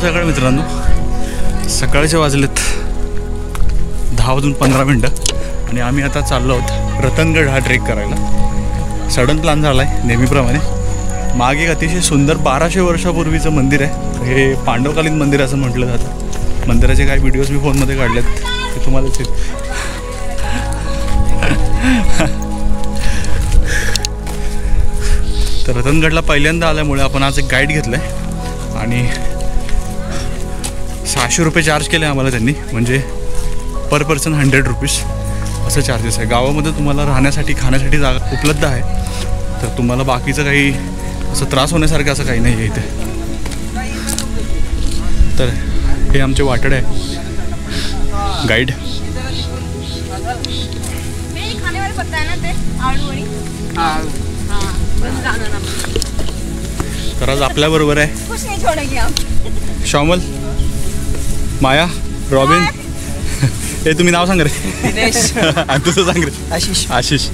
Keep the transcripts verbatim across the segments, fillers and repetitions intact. संध्याकाळ मित्रांनो, सकाळचे वाजलेत दहा वाजून पंधरा मिनिटं आणि आम्ही आता चाललो आहोत रतनगड हा ट्रेक करायला. सडन प्लॅन झाला आहे नेहमीप्रमाणे. मागे एक अतिशय सुंदर बाराशे वर्षापूर्वीचं मंदिर आहे, हे पांडवकालीन मंदिर असं म्हटलं जातं. मंदिराचे काही व्हिडिओज मी फोनमध्ये काढलेत, ते तुम्हाला तर रतनगडला पहिल्यांदा आल्यामुळे आपण आज एक गाईड घेतला आहे आणि सहाशे रुपये चार्ज केले आम्हाला त्यांनी, म्हणजे पर पर्सन हंड्रेड रुपीज असं चार्जेस आहे. गावामध्ये तुम्हाला राहण्यासाठी खाण्यासाठी जागा उपलब्ध आहे, तर तुम्हाला बाकीचं काही असं त्रास होण्यासारखं असं काही नाही आहे इथे. तर हे आमचे वाटड आहे गाईड. तर आज आपल्याबरोबर आहे श्यामल, माया, रॉबिन. हे तुम्ही नाव सांग रे. तुझं सांग रे. आशिष. आशिष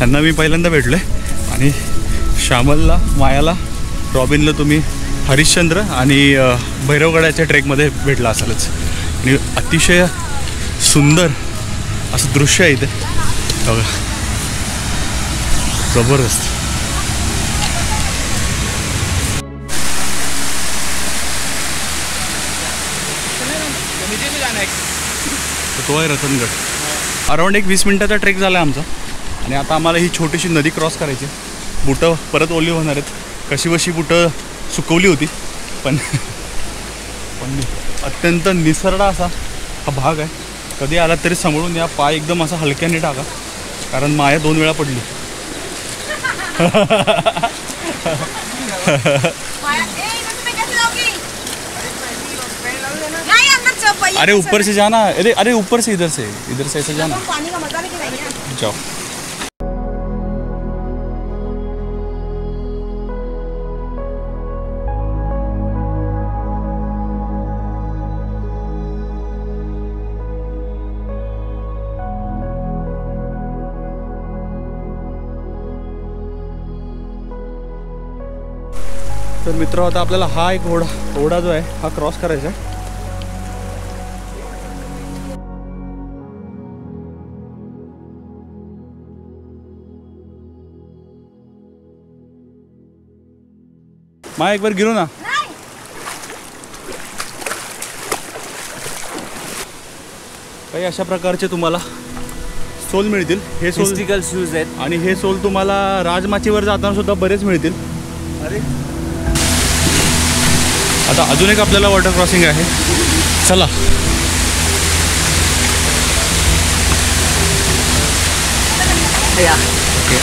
यांना मी पहिल्यांदा भेटलो आहे आणि श्यामलला, मायाला, रॉबिनला तुम्ही हरिश्चंद्र आणि भैरवगडाच्या ट्रेकमध्ये भेटला असालच. आणि अतिशय सुंदर असं दृश्य आहे इथे बघा, जबरदस्त. तो आहे रतनगड. अराउंड एक वीस मिनिटाचा ट्रेक झाला आहे आमचा आणि आता आम्हाला ही छोटीशी नदी क्रॉस करायची. बुटं परत ओली होणार आहेत, कशी बशी बुटं सुकवली होती पण पण अत्यंत निसरडा असा हा भाग आहे. कधी आलात तरी सांभाळून या, पाय एकदम असा हलक्याने टाका, कारण माया दोन वेळा पडली. अरे ऊपर से जाना, अरे अरे ऊपर से इधर से इधर से ऐसे जाना. पानी का मजा लेके जाइए. जाओ. तर मित्र, आता आपल्याला हा एक ओढा ओढा जो आहे हा क्रॉस करायचा आहे. माया एक बार गिरू ना. काही अशा प्रकारचे तुम्हाला सोल मिळतील. हे सोलिकल शूज आहेत आणि हे सोल तुम्हाला राजमाचीवर जाताना सुद्धा बरेच मिळतील. अरे आता अजून एक आपल्याला वॉटर क्रॉसिंग आहे, चला. ओके.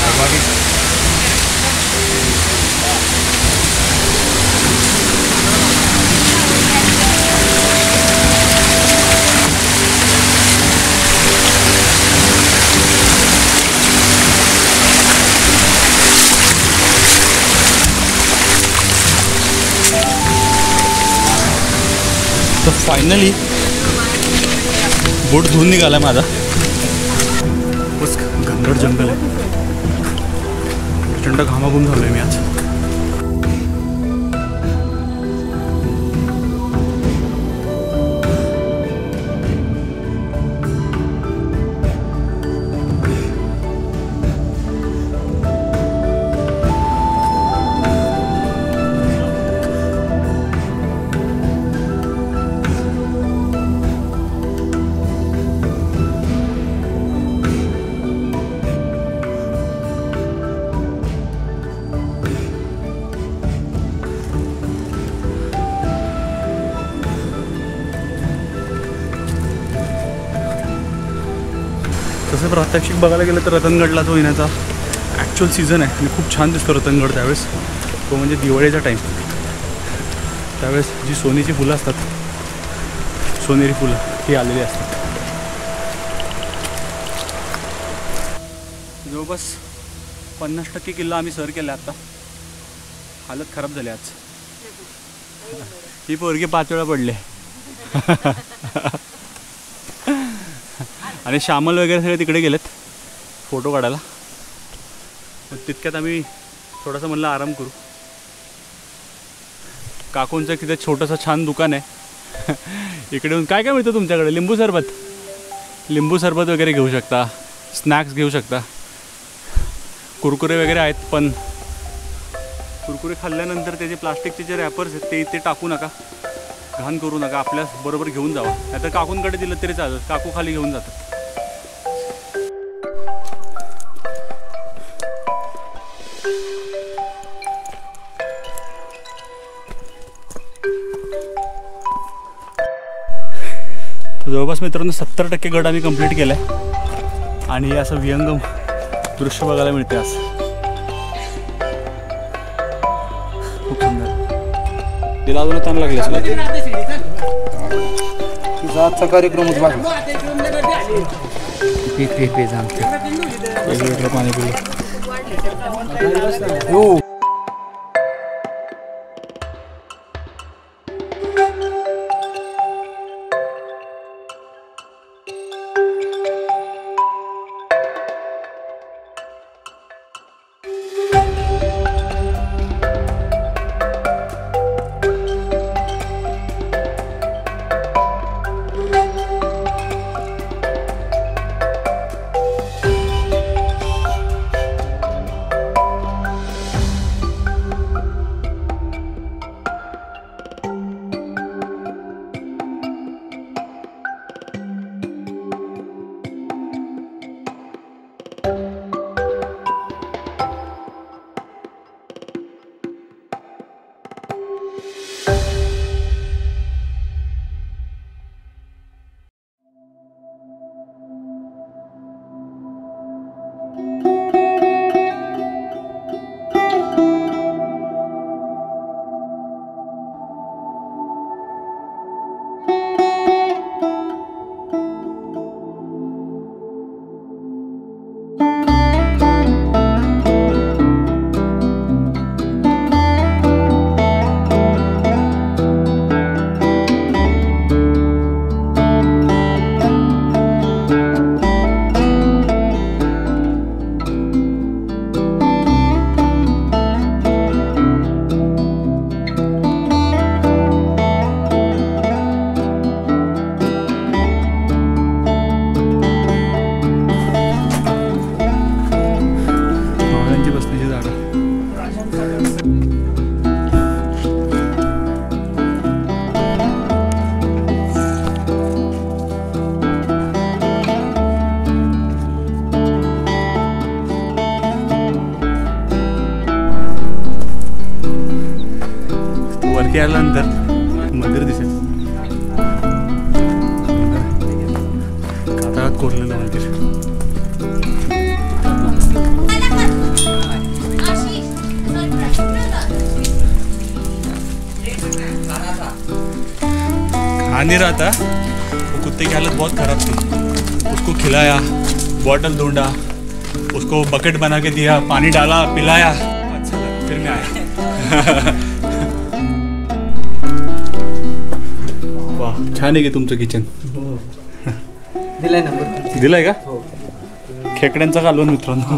तर फायनली बोट धुवून निघाला माझा. घनगड जंगल आहे, प्रचंड घामाघूम झालोय मी आज. तसं प्रात्यक्षिक बघायला गेलं तर रतनगडला जो येण्याचा ॲक्च्युअल सीझन आहे आणि खूप छान दिसतो रतनगड त्यावेळेस, तो म्हणजे दिवाळीचा टाईम. त्यावेळेस जी सोनेची फुलं असतात, सोनेरी फुलं ही आलेली असतात. जवळपास पन्नास टक्के किल्ला आम्ही सर केला. आत्ता हालत खराब झाली आज. ही पोरगी पाच वेळा पडले आणि श्यामल वगैरे सगळे तिकडे गेलेत फोटो काढायला. तितक्यात आम्ही थोडासा म्हणलं आराम करू. काकूंचं तिथे छोटंसं छान दुकान आहे. इकडून काय काय मिळतं तुमच्याकडे? लिंबू सरबत, लिंबू सरबत वगैरे घेऊ शकता, स्नॅक्स घेऊ शकता, कुरकुरे वगैरे आहेत. पण कुरकुरे खाल्ल्यानंतर त्याचे प्लास्टिकचे जे रॅपर्स आहेत ते इथे टाकू नका, घाण करू नका, आपल्या बरोबर घेऊन जावा. नाहीतर काकूंकडे दिलं तरी चालतं, काकू खाली घेऊन जातात. जवळपास मित्रांनो सत्तर टक्के गड आम्ही कंप्लीट केला आहे आणि हे असं विहंगम दृश्य बघायला मिळते. असं खूप सुंदर तिला अजून ताण लागले तुझा आजचा कार्यक्रमच बघा. पाणी पिलं नंतर मंदिर दिसेल. कातळात कोरलेलं मंदिर. खाने रहता वो कुत्ते की हालत बहुत खराब थी, उसको खिलाया, बॉटल ढूंढा, उसको बकेट बना के दिया, पानी डाला, पिलाया, अच्छा लगा, फिर मैं आया. छान आहे की तुमचं किचन. दिलाय नंबर दिलाय का खेकड्यांचा कालवण मित्रांनो.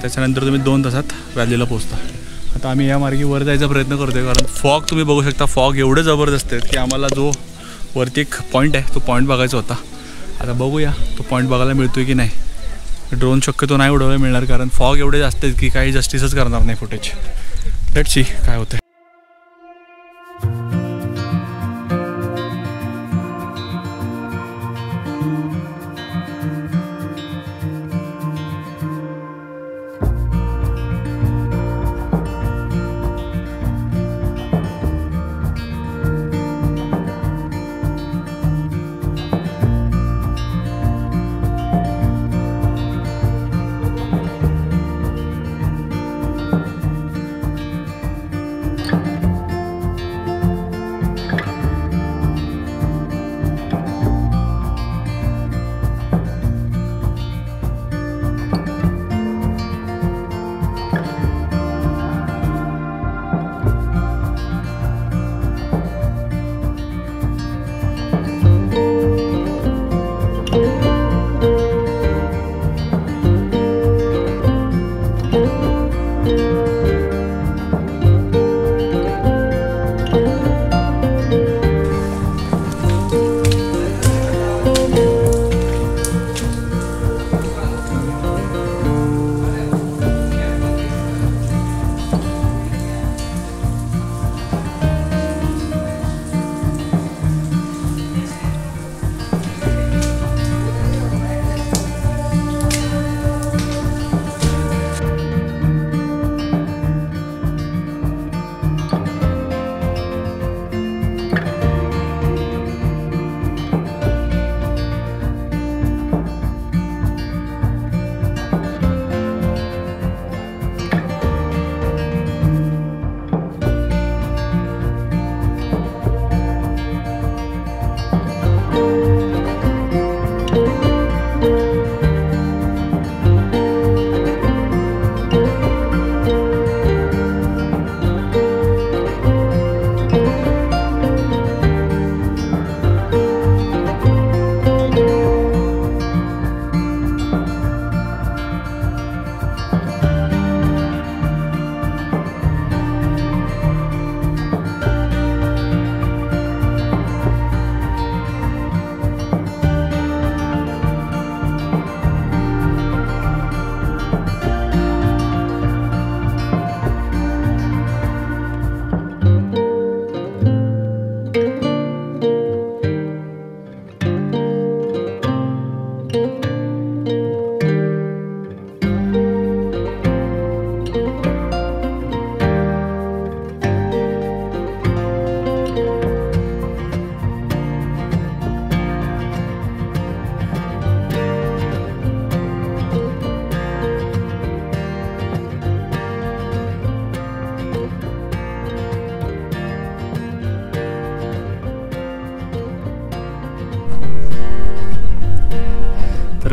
त्याच्यानंतर तुम्ही दोन तासात व्हॅलीला पोहोचता. आता आम्ही या मार्गी वर जायचा प्रयत्न करतोय कारण फॉग तुम्ही बघू शकता. फॉग एवढं जबरदस्त आहे की आम्हाला जो वरती एक पॉईंट आहे तो पॉईंट बघायचा होता. आता बघूया तो पॉईंट बघायला मिळतोय की नाही. ड्रोन शक्यतो नाही उडवायला मिळणार कारण फॉग एवढे जास्त आहेत की काही जस्टिसच करणार नाही फुटेज. लेट्स सी काय होतं.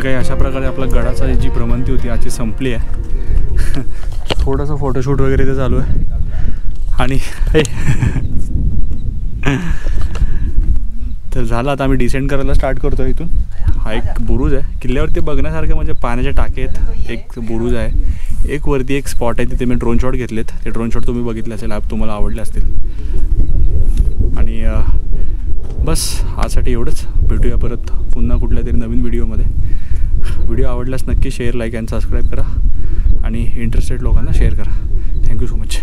काही अशा प्रकारे आपला गडाचा जी भ्रमंती होती आजची संपली आहे। थोडंसं फोटोशूट वगैरे ते चालू आहे आणि तर झालं आता आम्ही डिसेंड करायला स्टार्ट करतो इथून। हा एक बुरुज आहे किल्ल्यावरती बघण्यासारखं, म्हणजे पाण्याच्या टाकेत एक बुरुज आहे, एक वरती एक स्पॉट आहे तिथे मी ड्रोन शॉट घेतलेत, ते ड्रोन शॉट तुम्ही बघितले असेल, ॲप तुम्हाला आवडले असतील। आणि बस आजसाठी एवढंच, भेटूया परत पुन्हा कुठल्या तरी नवीन व्हिडिओमध्ये। व्हिडिओ आवडल्यास नक्की शेअर, लाईक अँड सबस्क्राईब करा आणि इंटरेस्टेड लोकांना शेअर करा। Thank you so much.